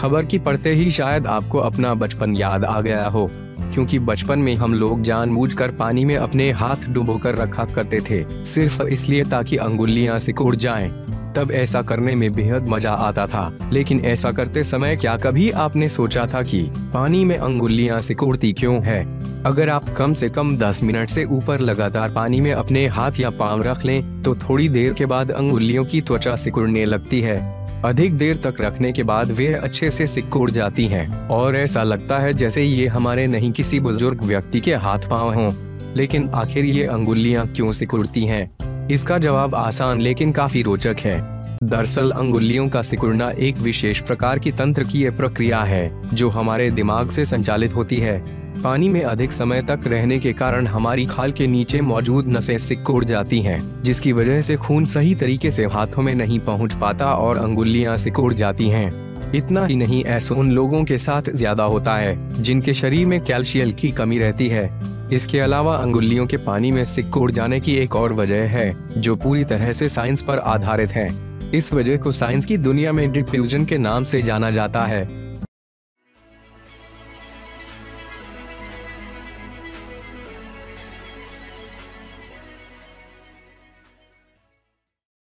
खबर की पढ़ते ही शायद आपको अपना बचपन याद आ गया हो, क्योंकि बचपन में हम लोग जानबूझकर पानी में अपने हाथ डुबोकर रखा करते थे, सिर्फ इसलिए ताकि अंगुलियां सिकुड़ जाएं। तब ऐसा करने में बेहद मजा आता था, लेकिन ऐसा करते समय क्या कभी आपने सोचा था कि पानी में अंगुलियां सिकुड़ती क्यों है? अगर आप कम से कम 10 मिनट से ऊपर लगातार पानी में अपने हाथ या पांव रख लें, तो थोड़ी देर के बाद अंगुलियों की त्वचा सिकुड़ने लगती है। अधिक देर तक रखने के बाद वे अच्छे से सिकुड़ जाती हैं और ऐसा लगता है जैसे ये हमारे नहीं किसी बुजुर्ग व्यक्ति के हाथ पांव हों। लेकिन आखिर ये अंगुलियां क्यों सिकुड़ती हैं? इसका जवाब आसान लेकिन काफी रोचक है। दरअसल अंगुलियों का सिकुड़ना एक विशेष प्रकार की तंत्रिकीय प्रक्रिया है जो हमारे दिमाग से संचालित होती है। पानी में अधिक समय तक रहने के कारण हमारी खाल के नीचे मौजूद नसें सिकुड़ जाती हैं, जिसकी वजह से खून सही तरीके से हाथों में नहीं पहुंच पाता और अंगुलियां सिकुड़ जाती हैं। इतना ही नहीं, ऐसा उन लोगों के साथ ज्यादा होता है जिनके शरीर में कैल्शियम की कमी रहती है। इसके अलावा अंगुलियों के पानी में सिकुड़ जाने की एक और वजह है जो पूरी तरह से साइंस पर आधारित है। इस वजह को साइंस की दुनिया में डिफ्यूजन के नाम से जाना जाता है।